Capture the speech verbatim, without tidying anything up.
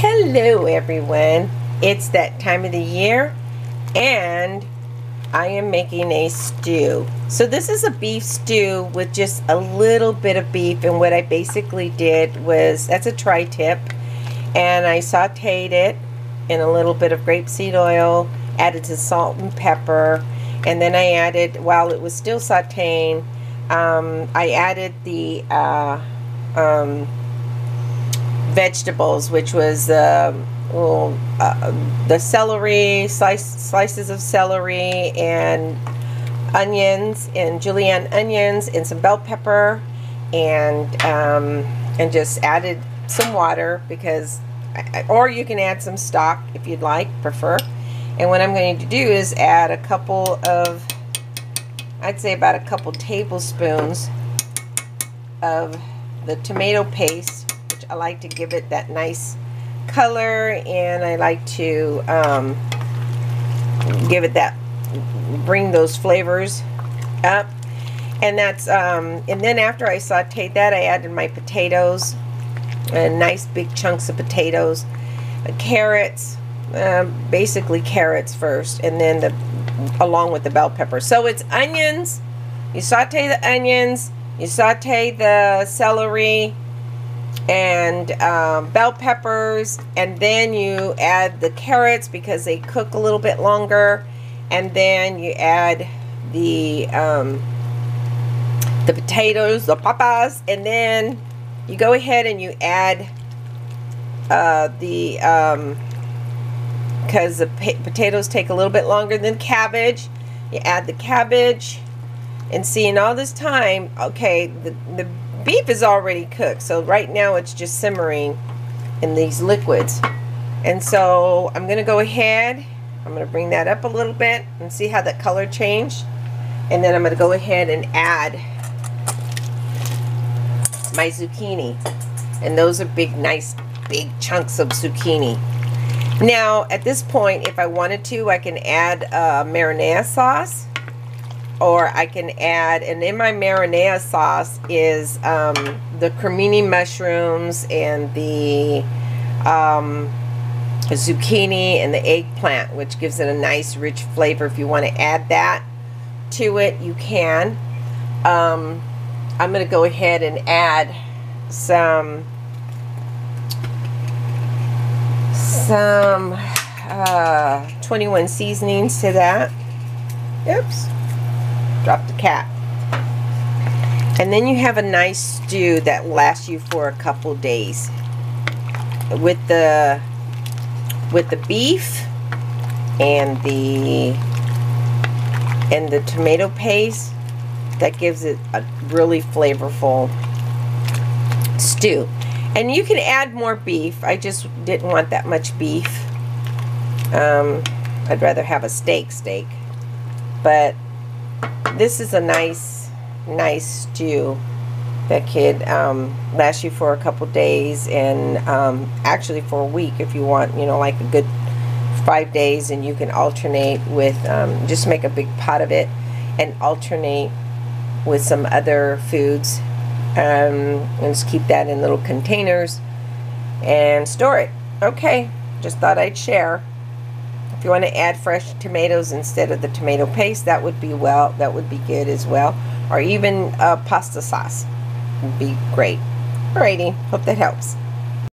Hello everyone, it's that time of the year and I am making a stew. So this is a beef stew with just a little bit of beef, and what I basically did was, that's a tri-tip, and I sauteed it in a little bit of grapeseed oil, added some salt and pepper, and then I added, while it was still sauteing, um, I added the uh, um, vegetables, which was uh, well, uh, the celery, slice, slices of celery, and onions, and julienne onions, and some bell pepper, and um, and just added some water because, I, or you can add some stock if you'd like, prefer. And what I'm going to do is add a couple of, I'd say about a couple tablespoons of the tomato paste. I like to give it that nice color, and I like to um, give it that, bring those flavors up. And that's, um, and then after I sauteed that, I added my potatoes, uh, nice big chunks of potatoes, uh, carrots, uh, basically carrots first, and then the, along with the bell pepper. So it's onions, you saute the onions, you saute the celery, and um, bell peppers, and then you add the carrots because they cook a little bit longer, and then you add the um, the potatoes, the papas, and then you go ahead and you add uh, the um, because the potatoes take a little bit longer than cabbage. You add the cabbage, and see, in all this time, okay, the the beef is already cooked, so right now it's just simmering in these liquids. And so I'm gonna go ahead, I'm gonna bring that up a little bit and see how that color changed, and then I'm gonna go ahead and add my zucchini, and those are big, nice big chunks of zucchini. Now at this point, if I wanted to, I can add a marinara sauce, or I can add, and in my marinara sauce is um, the cremini mushrooms and the um, zucchini and the eggplant, which gives it a nice rich flavor. If you want to add that to it, you can. Um, I'm going to go ahead and add some, some uh, twenty-one seasonings to that. Oops. Drop the cap, and then you have a nice stew that lasts you for a couple days with the with the beef and the and the tomato paste. That gives it a really flavorful stew, and you can add more beef. I just didn't want that much beef. um, I'd rather have a steak steak but this is a nice, nice stew that could um, last you for a couple days, and um, actually for a week if you want, you know, like a good five days, and you can alternate with, um, just make a big pot of it and alternate with some other foods, um, and just keep that in little containers and store it. Okay, just thought I'd share. If you want to add fresh tomatoes instead of the tomato paste, that would be well, that would be good as well. Or even uh, pasta sauce would be great. Alrighty, hope that helps.